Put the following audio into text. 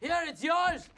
Here, it's yours.